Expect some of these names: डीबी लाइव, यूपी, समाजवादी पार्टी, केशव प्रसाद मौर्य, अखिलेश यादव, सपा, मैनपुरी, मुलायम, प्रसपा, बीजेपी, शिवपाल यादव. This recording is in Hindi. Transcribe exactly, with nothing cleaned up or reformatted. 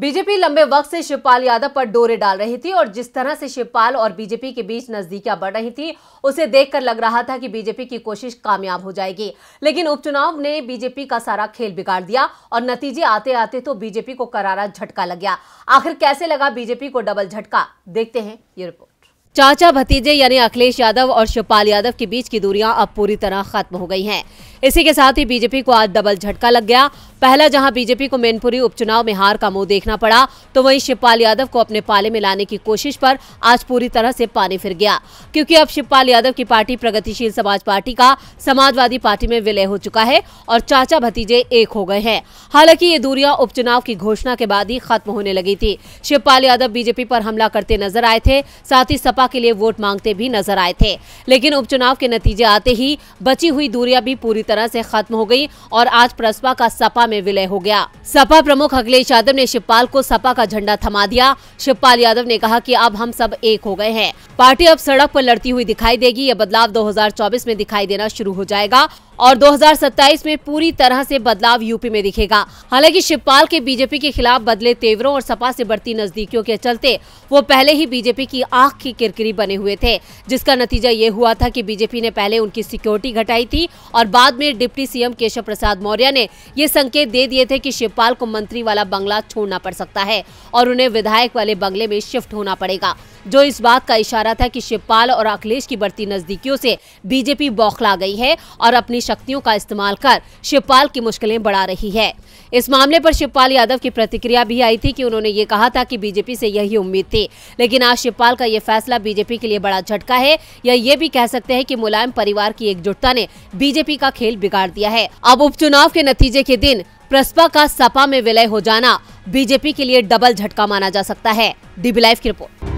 बीजेपी लंबे वक्त से शिवपाल यादव पर डोरे डाल रही थी और जिस तरह से शिवपाल और बीजेपी के बीच नजदीकियां बढ़ रही थी उसे देखकर लग रहा था कि बीजेपी की कोशिश कामयाब हो जाएगी, लेकिन उपचुनाव ने बीजेपी का सारा खेल बिगाड़ दिया और नतीजे आते आते तो बीजेपी को करारा झटका लग गया। आखिर कैसे लगा बीजेपी को डबल झटका, देखते हैं ये रिपोर्ट। चाचा भतीजे यानी अखिलेश यादव और शिवपाल यादव के बीच की दूरियां अब पूरी तरह खत्म हो गई हैं। इसी के साथ ही बीजेपी को आज डबल झटका लग गया। पहला जहां बीजेपी को मैनपुरी उपचुनाव में हार का मुंह देखना पड़ा, तो वहीं शिवपाल यादव को अपने पाले में लाने की कोशिश पर आज पूरी तरह से पानी फिर गया, क्योंकि अब शिवपाल यादव की पार्टी प्रगतिशील समाज पार्टी का समाजवादी पार्टी में विलय हो चुका है और चाचा भतीजे एक हो गए हैं। हालांकि ये दूरियां उपचुनाव की घोषणा के बाद ही खत्म होने लगी थी। शिवपाल यादव बीजेपी पर हमला करते नजर आए थे, साथ ही सपा के लिए वोट मांगते भी नजर आए थे, लेकिन उपचुनाव के नतीजे आते ही बची हुई दूरियां भी पूरी तरह से खत्म हो गई और आज प्रसपा का सपा में विलय हो गया। सपा प्रमुख अखिलेश यादव ने शिवपाल को सपा का झंडा थमा दिया। शिवपाल यादव ने कहा कि अब हम सब एक हो गए हैं, पार्टी अब सड़क पर लड़ती हुई दिखाई देगी। यह बदलाव दो हजार चौबीस में दिखाई देना शुरू हो जाएगा और दो हजार सत्ताईस में पूरी तरह से बदलाव यूपी में दिखेगा। हालांकि शिवपाल के बीजेपी के खिलाफ बदले तेवरों और सपा से बढ़ती नजदीकियों के चलते वो पहले ही बीजेपी की आंख की किरकिरी बने हुए थे, जिसका नतीजा ये हुआ था कि बीजेपी ने पहले उनकी सिक्योरिटी घटाई थी और बाद में डिप्टी सीएम केशव प्रसाद मौर्य ने ये संकेत दे दिए थे कि शिवपाल को मंत्री वाला बंगला छोड़ना पड़ सकता है और उन्हें विधायक वाले बंगले में शिफ्ट होना पड़ेगा, जो इस बात का इशारा था कि शिवपाल और अखिलेश की बढ़ती नजदीकियों से बीजेपी बौखला गई है और अपनी शक्तियों का इस्तेमाल कर शिवपाल की मुश्किलें बढ़ा रही है। इस मामले पर शिवपाल यादव की प्रतिक्रिया भी आई थी कि उन्होंने ये कहा था कि बीजेपी से यही उम्मीद थी, लेकिन आज शिवपाल का ये फैसला बीजेपी के लिए बड़ा झटका है, या ये भी कह सकते हैं कि मुलायम परिवार की एकजुटता ने बीजेपी का खेल बिगाड़ दिया है। अब उपचुनाव के नतीजे के दिन प्रसपा का सपा में विलय हो जाना बीजेपी के लिए डबल झटका माना जा सकता है। डीबी लाइव की रिपोर्ट।